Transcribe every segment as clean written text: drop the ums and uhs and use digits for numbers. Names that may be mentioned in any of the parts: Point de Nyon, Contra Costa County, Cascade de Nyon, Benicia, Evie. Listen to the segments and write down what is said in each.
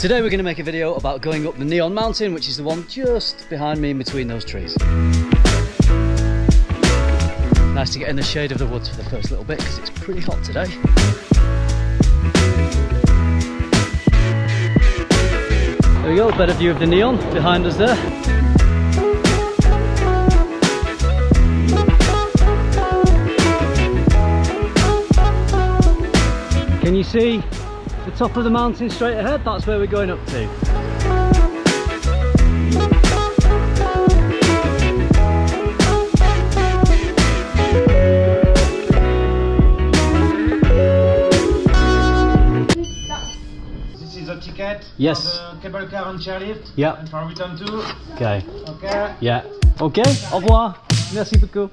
Today we're going to make a video about going up the Nyon mountain, which is the one just behind me in between those trees. Nice to get in the shade of the woods for the first little bit because it's pretty hot today. There we go, better view of the Nyon behind us there. Can you see the top of the mountain straight ahead? That's where we're going up to. Yes. Cable car and chairlift. Yeah. And for return too. Okay. Okay. Yeah. Okay. Au revoir. Merci beaucoup.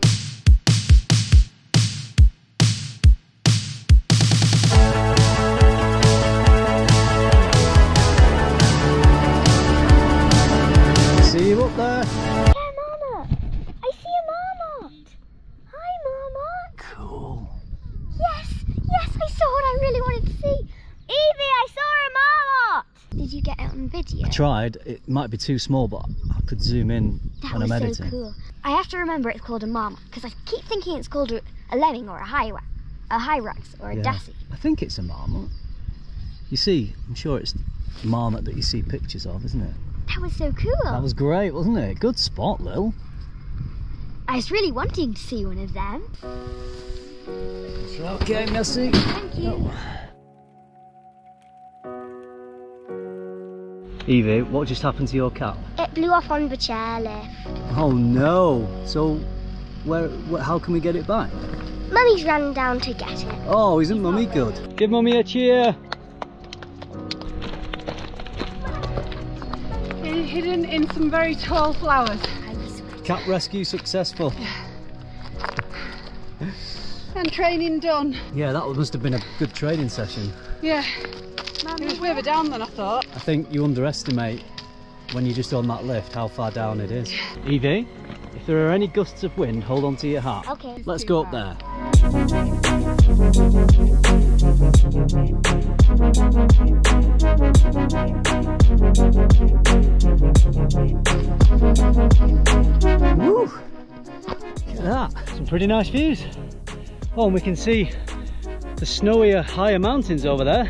See you up there. Yeah, Marmot. I see a Marmot. Hi, Marmot. Cool. Yes. Yes, I saw what I really wanted to see. Evie, I saw a Marmot. Did you get out on video? I tried. It might be too small, but I could zoom in when I'm editing. That was so cool. I have to remember it's called a marmot because I keep thinking it's called a lemming or a hyrax or a dassie. I think it's a marmot. You see, I'm sure it's the marmot that you see pictures of, isn't it? That was so cool. That was great, wasn't it? Good spot, Lil. I was really wanting to see one of them. Okay, merci. Thank you. Oh. Evie, what just happened to your cap? It blew off on the chairlift. Oh no! So, how can we get it back? Mummy's run down to get it. Oh, isn't Mummy good? Give Mummy a cheer! It's hidden in some very tall flowers. Cap rescue successful. And training done. Yeah, that must have been a good training session. Yeah. It was further down than I thought. I think you underestimate when you're just on that lift how far down it is. Evie, if there are any gusts of wind, hold on to your hat. Okay. Let's go up there. Woo! Look at that. Some pretty nice views. Oh, and we can see the snowier, higher mountains over there.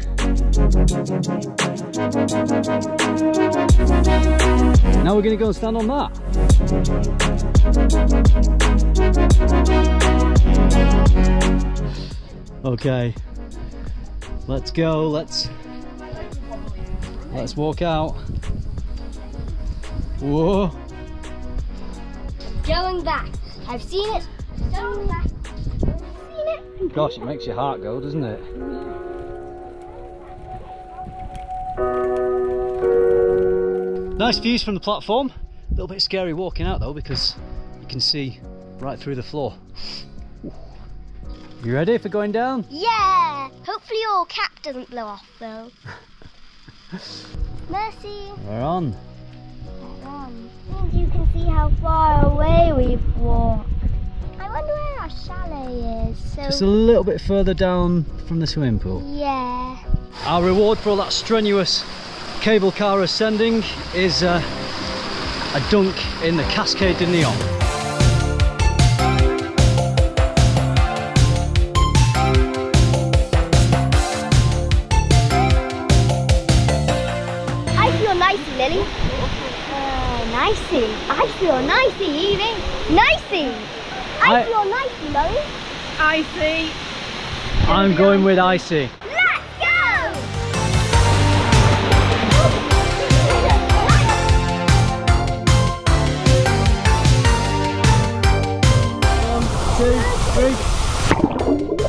Now we're going to go and stand on that. Okay, let's go. Let's walk out. Whoa! Going back. I've seen it. Going back. Gosh, it makes your heart go, doesn't it? Nice views from the platform. A little bit scary walking out though because you can see right through the floor. You ready for going down? Yeah! Hopefully your cap doesn't blow off though. Mercy! We're on. We're on. And you can see how far away we've walked. I wonder where our chalet is. So just a little bit further down from the swimming pool. Yeah. Our reward for all that strenuous cable car ascending is a dunk in the Cascade de Nyon. I feel nicey, Lily. Nicey. I feel nicey, Evie. Nicey. I feel icy, Mummy. Icy. I'm going with icy. Let's go! 1, 2, 3.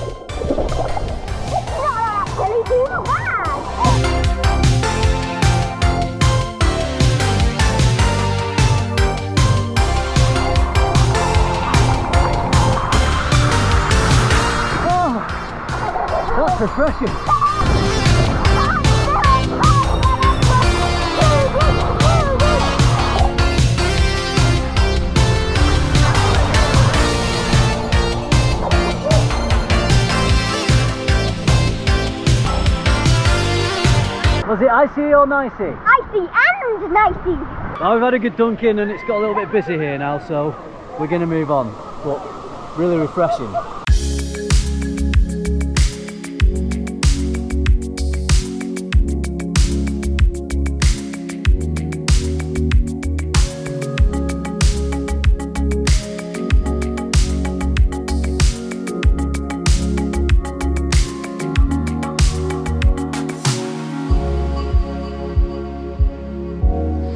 That's refreshing. Let's Was it icy or nicey? Icy and nicey. Well, we've had a good dunk in and it's got a little bit busy here now, so we're going to move on, but really refreshing.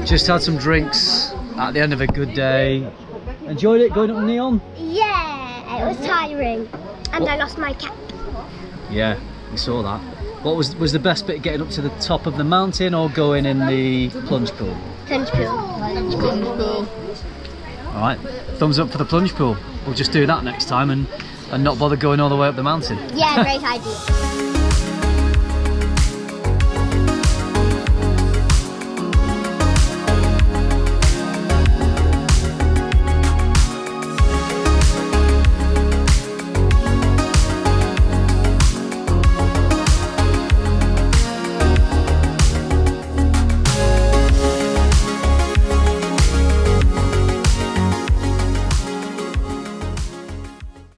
Just had some drinks at the end of a good day. Enjoyed it going up Nyon? Yeah, it was tiring. And I lost my cap. Yeah, we saw that. What was the best bit, getting up to the top of the mountain or going in the plunge pool? Plunge pool. Plunge pool. Alright, thumbs up for the plunge pool. We'll just do that next time and not bother going all the way up the mountain. Yeah, great idea.